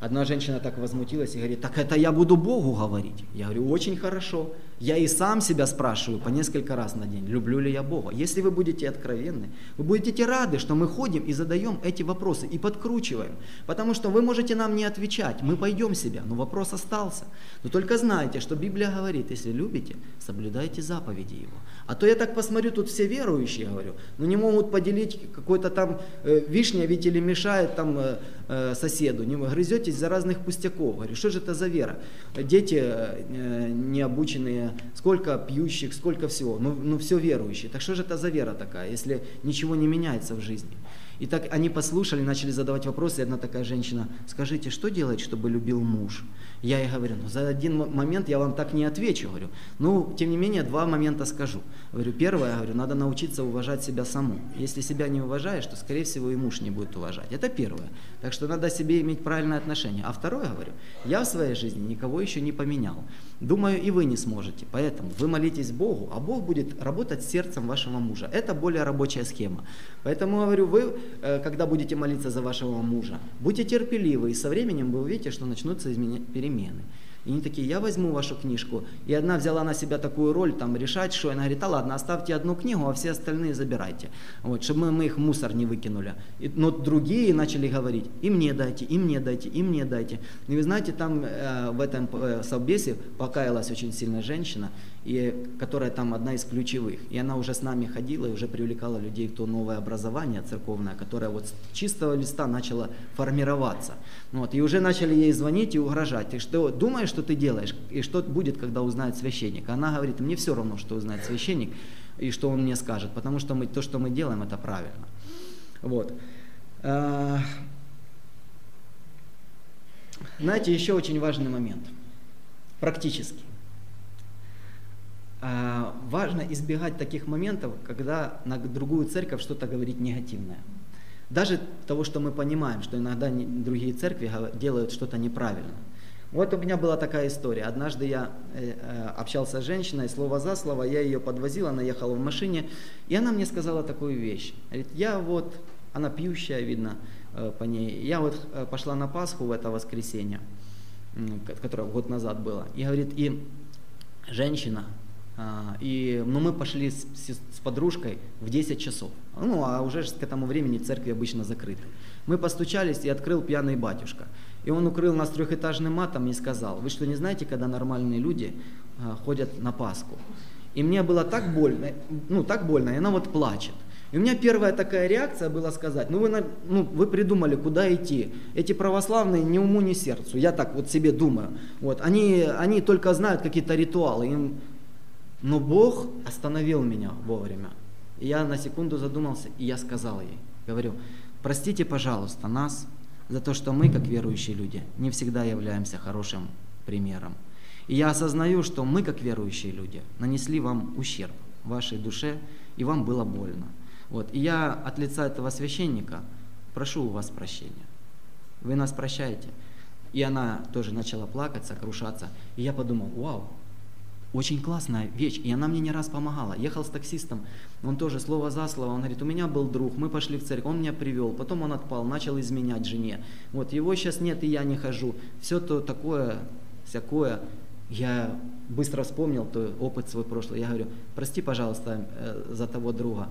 Одна женщина так возмутилась и говорит, так это я буду Богу говорить? Я говорю, очень хорошо. Я и сам себя спрашиваю по несколько раз на день, люблю ли я Бога. Если вы будете откровенны, вы будете рады, что мы ходим и задаем эти вопросы, и подкручиваем. Потому что вы можете нам не отвечать, мы пойдем себя, но вопрос остался. Но только знайте, что Библия говорит, если любите, соблюдайте заповеди Его. А то я так посмотрю, тут все верующие, говорю, но не могут поделить какой-то там э, вишня, ведь или мешает там э, э, соседу, не грызетесь за разных пустяков. Говорю, что же это за вера? Дети э, необученные, сколько пьющих, сколько всего, ну, ну все верующие. Так что же это за вера такая, если ничего не меняется в жизни? И так они послушали, начали задавать вопросы, и одна такая женщина, скажите, что делать, чтобы любил муж? Я ей говорю, ну за один момент я вам так не отвечу, говорю, ну тем не менее два момента скажу. Говорю, первое, говорю, надо научиться уважать себя саму. Если себя не уважаешь, то скорее всего и муж не будет уважать. Это первое. Так что надо себе иметь правильное отношение. А второе, говорю, я в своей жизни никого еще не поменял. Думаю, и вы не сможете. Поэтому вы молитесь Богу, а Бог будет работать с сердцем вашего мужа. Это более рабочая схема. Поэтому, говорю, вы, когда будете молиться за вашего мужа, будьте терпеливы, и со временем вы увидите, что начнутся перемены. И они такие, я возьму вашу книжку. И одна взяла на себя такую роль, там, решать, что она говорит, а ладно, оставьте одну книгу, а все остальные забирайте. Вот, чтобы мы, мы их в мусор не выкинули. И, но другие начали говорить, и мне дайте, и мне дайте, и мне дайте. И вы знаете, там э, в этом э, совбесе покаялась очень сильно женщина, и, которая там одна из ключевых. И она уже с нами ходила и уже привлекала людей в то новое образование церковное, которое вот с чистого листа начало формироваться. Вот, и уже начали ей звонить и угрожать. Ты что, думаешь, что ты делаешь, и что будет, когда узнает священник. Она говорит, мне все равно, что узнает священник, и что он мне скажет, потому что мы, то, что мы делаем, это правильно. Вот. Знаете, еще очень важный момент, практически. Важно избегать таких моментов, когда на другую церковь что-то говорит негативное. Даже того, что мы понимаем, что иногда другие церкви делают что-то неправильно. Вот у меня была такая история. Однажды я общался с женщиной, слово за слово, я ее подвозил, она ехала в машине, и она мне сказала такую вещь. Говорит, я вот, она пьющая, видно по ней, я вот пошла на Пасху в это воскресенье, которое год назад было, и говорит, и женщина, и, ну, мы пошли с, с подружкой в десять часов, ну, а уже к этому времени церкви обычно закрыты. Мы постучались, и открыл пьяный батюшка. И он укрыл нас трехэтажным матом и сказал, вы что, не знаете, когда нормальные люди ходят на Пасху? И мне было так больно, ну так больно, и она вот плачет. И у меня первая такая реакция была сказать, ну вы, ну вы придумали, куда идти. Эти православные ни уму, ни сердцу, я так вот себе думаю. Вот, они, они только знают какие-то ритуалы. Им... Но Бог остановил меня вовремя. И я на секунду задумался, и я сказал ей, говорю, простите, пожалуйста, нас за то, что мы, как верующие люди, не всегда являемся хорошим примером. И я осознаю, что мы, как верующие люди, нанесли вам ущерб в вашей душе, и вам было больно. Вот. И я от лица этого священника прошу у вас прощения. Вы нас прощаете. И она тоже начала плакать, сокрушаться. И я подумал, вау, очень классная вещь. И она мне не раз помогала. Ехал с таксистом, он тоже слово за слово. Он говорит, у меня был друг, мы пошли в церковь, он меня привел. Потом он отпал, начал изменять жене. Вот его сейчас нет, и я не хожу. Все то такое, всякое. Я быстро вспомнил то опыт свой прошлый. Я говорю, прости, пожалуйста, за того друга.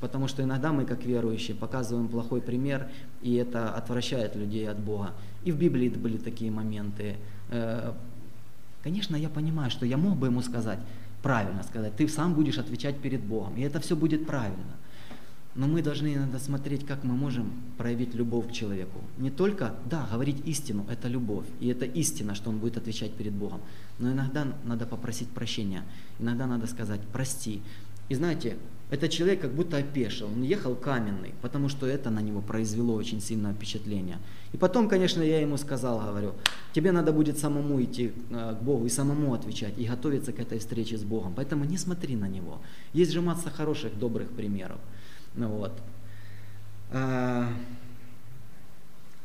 Потому что иногда мы, как верующие, показываем плохой пример, и это отвращает людей от Бога. И в Библии были такие моменты. Конечно, я понимаю, что я мог бы ему сказать, правильно сказать, ты сам будешь отвечать перед Богом, и это все будет правильно. Но мы должны иногда смотреть, как мы можем проявить любовь к человеку. Не только, да, говорить истину, это любовь, и это истина, что он будет отвечать перед Богом. Но иногда надо попросить прощения, иногда надо сказать «прости». И знаете, этот человек как будто опешил, он ехал каменный, потому что это на него произвело очень сильное впечатление. И потом, конечно, я ему сказал, говорю, тебе надо будет самому идти к Богу и самому отвечать, и готовиться к этой встрече с Богом, поэтому не смотри на него. Есть же масса хороших, добрых примеров. Ну, вот.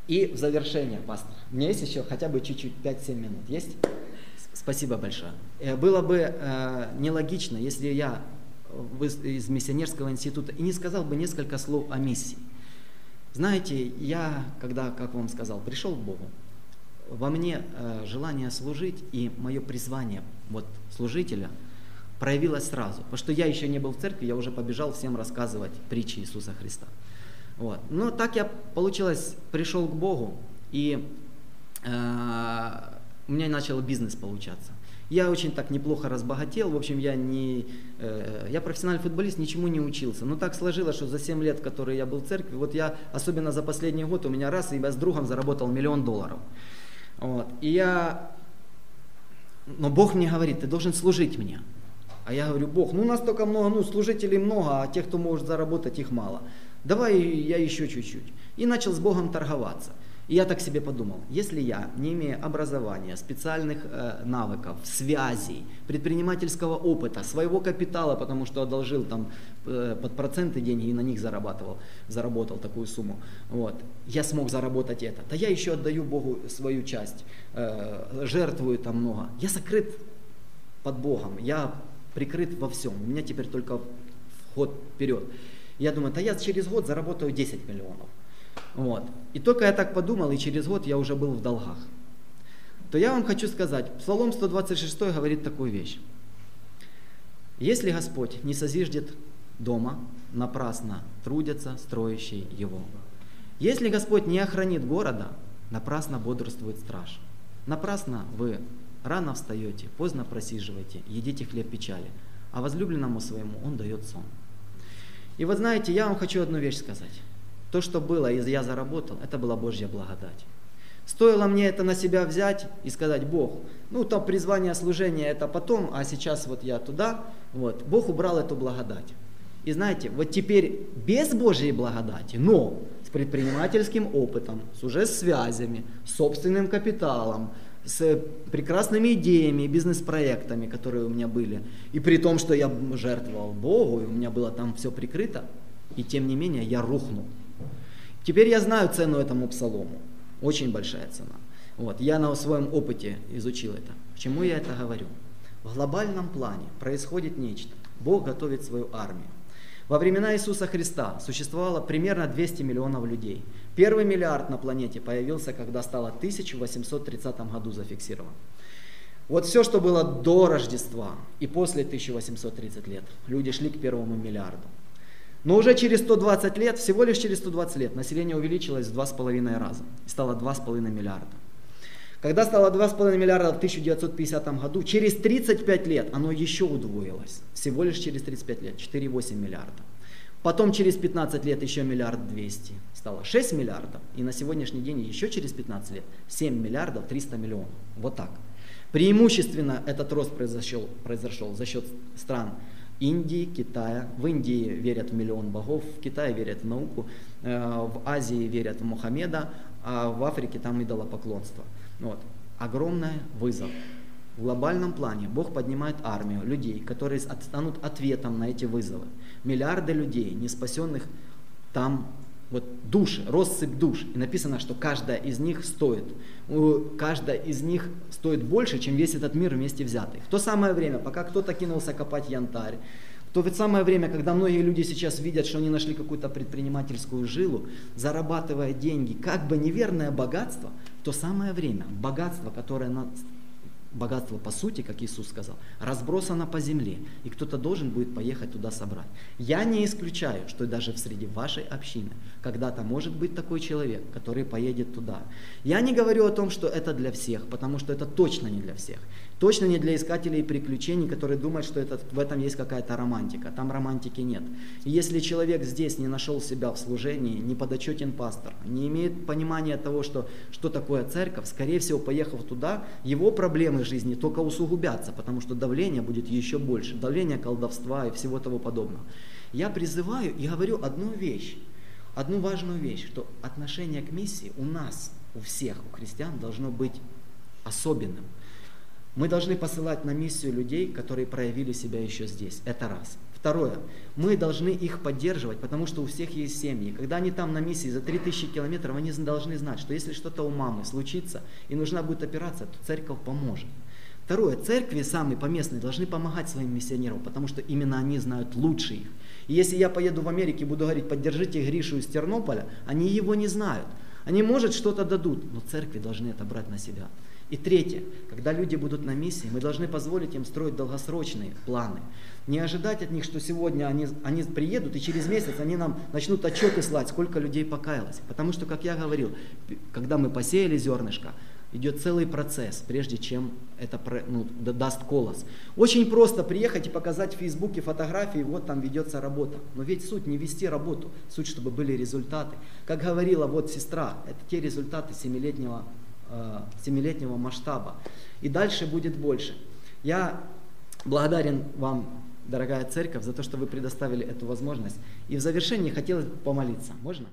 И в завершение, пастор, у меня есть еще хотя бы чуть-чуть, пять-семь минут, есть? Спасибо большое. Было бы нелогично, если я... из миссионерского института и не сказал бы несколько слов о миссии. Знаете, я, когда, как вам сказал, пришел к Богу, во мне э, желание служить и мое призвание вот, служителя проявилось сразу, потому что я еще не был в церкви, я уже побежал всем рассказывать притчи Иисуса Христа. Вот. Но так я, получилось, пришел к Богу, и э, у меня начал бизнес получаться. Я очень так неплохо разбогател, в общем, я не, э, я профессиональный футболист, ничему не учился. Но так сложилось, что за семь лет, которые я был в церкви, вот я, особенно за последний год, у меня раз, и я с другом заработал миллион долларов. Вот. И я, но Бог мне говорит, ты должен служить мне. А я говорю, Бог, ну у нас только много, ну служителей много, а тех, кто может заработать, их мало. Давай я еще чуть-чуть. И начал с Богом торговаться. И я так себе подумал, если я, не имея образования, специальных э, навыков, связей, предпринимательского опыта, своего капитала, потому что одолжил там э, под проценты деньги и на них зарабатывал, заработал такую сумму, вот, я смог заработать это, то я еще отдаю Богу свою часть, э, жертвую там много. Я сокрыт под Богом, я прикрыт во всем, у меня теперь только вход вперед. Я думаю, да я через год заработаю десять миллионов. Вот. И только я так подумал, и через год я уже был в долгах. То я вам хочу сказать, Псалом сто двадцать шесть говорит такую вещь. Если Господь не созиждет дома, напрасно трудятся строящие его. Если Господь не охранит города, напрасно бодрствует страж. Напрасно вы рано встаете, поздно просиживаете, едите хлеб печали, а возлюбленному своему он дает сон. И вот знаете, я вам хочу одну вещь сказать. То, что было, и я заработал, это была Божья благодать. Стоило мне это на себя взять и сказать, Бог, ну там призвание служения это потом, а сейчас вот я туда, вот, Бог убрал эту благодать. И знаете, вот теперь без Божьей благодати, но с предпринимательским опытом, с уже связями, с собственным капиталом, с прекрасными идеями и бизнес-проектами, которые у меня были, и при том, что я жертвовал Богу, и у меня было там все прикрыто, и тем не менее я рухнул. Теперь я знаю цену этому псалому. Очень большая цена. Вот. Я на своем опыте изучил это. Почему я это говорю? В глобальном плане происходит нечто. Бог готовит свою армию. Во времена Иисуса Христа существовало примерно двести миллионов людей. Первый миллиард на планете появился, когда стало в тысяча восемьсот тридцатом году зафиксировано. Вот все, что было до Рождества и после тысяча восемьсот тридцать лет, люди шли к первому миллиарду. Но уже через сто двадцать лет, всего лишь через сто двадцать лет, население увеличилось в два с половиной раза. И стало два с половиной миллиарда. Когда стало два с половиной миллиарда в тысяча девятьсот пятидесятом году, через тридцать пять лет оно еще удвоилось. Всего лишь через тридцать пять лет, четыре и восемь десятых миллиарда. Потом через пятнадцать лет еще миллиард двести, стало шесть миллиардов. И на сегодняшний день еще через пятнадцать лет семь миллиардов триста миллионов. Вот так. Преимущественно этот рост произошел, произошел за счет стран Индии, Китая. В Индии верят в миллион богов, в Китае верят в науку, в Азии верят в Мухаммеда, а в Африке там идолопоклонство. Вот. Огромный вызов. В глобальном плане Бог поднимает армию людей, которые станут ответом на эти вызовы. Миллиарды людей, не спасенных, там вот души, россыпь душ. И написано, что каждая из них стоит. Каждая из них стоит больше, чем весь этот мир вместе взятый. В то самое время, пока кто-то кинулся копать янтарь, то в то самое время, когда многие люди сейчас видят, что они нашли какую-то предпринимательскую жилу, зарабатывая деньги, как бы неверное богатство, в то самое время богатство, которое на... Богатство, по сути, как Иисус сказал, разбросано по земле, и кто-то должен будет поехать туда собрать. Я не исключаю, что даже среди вашей общины когда-то может быть такой человек, который поедет туда. Я не говорю о том, что это для всех, потому что это точно не для всех. Точно не для искателей приключений, которые думают, что это, в этом есть какая-то романтика. Там романтики нет. И если человек здесь не нашел себя в служении, не подотчетен пастор, не имеет понимания того, что, что такое церковь, скорее всего, поехав туда, его проблемы жизни только усугубятся, потому что давление будет еще больше, давление колдовства и всего того подобного. Я призываю и говорю одну вещь, одну важную вещь, что отношение к миссии у нас, у всех, у христиан должно быть особенным. Мы должны посылать на миссию людей, которые проявили себя еще здесь. Это раз. Второе. Мы должны их поддерживать, потому что у всех есть семьи. Когда они там на миссии за три тысячи километров, они должны знать, что если что-то у мамы случится и нужна будет операция, то церковь поможет. Второе. Церкви самые поместные должны помогать своим миссионерам, потому что именно они знают лучше их. И если я поеду в Америку и буду говорить, поддержите Гришу из Тернополя, они его не знают. Они, может, что-то дадут, но церкви должны это брать на себя. И третье, когда люди будут на миссии, мы должны позволить им строить долгосрочные планы. Не ожидать от них, что сегодня они, они приедут и через месяц они нам начнут отчеты слать, сколько людей покаялось. Потому что, как я говорил, когда мы посеяли зернышко, идет целый процесс, прежде чем это ну, даст колос. Очень просто приехать и показать в Фейсбуке фотографии, вот там ведется работа. Но ведь суть не вести работу, суть, чтобы были результаты. Как говорила вот сестра, это те результаты семилетнего семилетнего масштаба. И дальше будет больше. Я благодарен вам, дорогая церковь, за то, что вы предоставили эту возможность. И в завершении хотелось бы помолиться. Можно?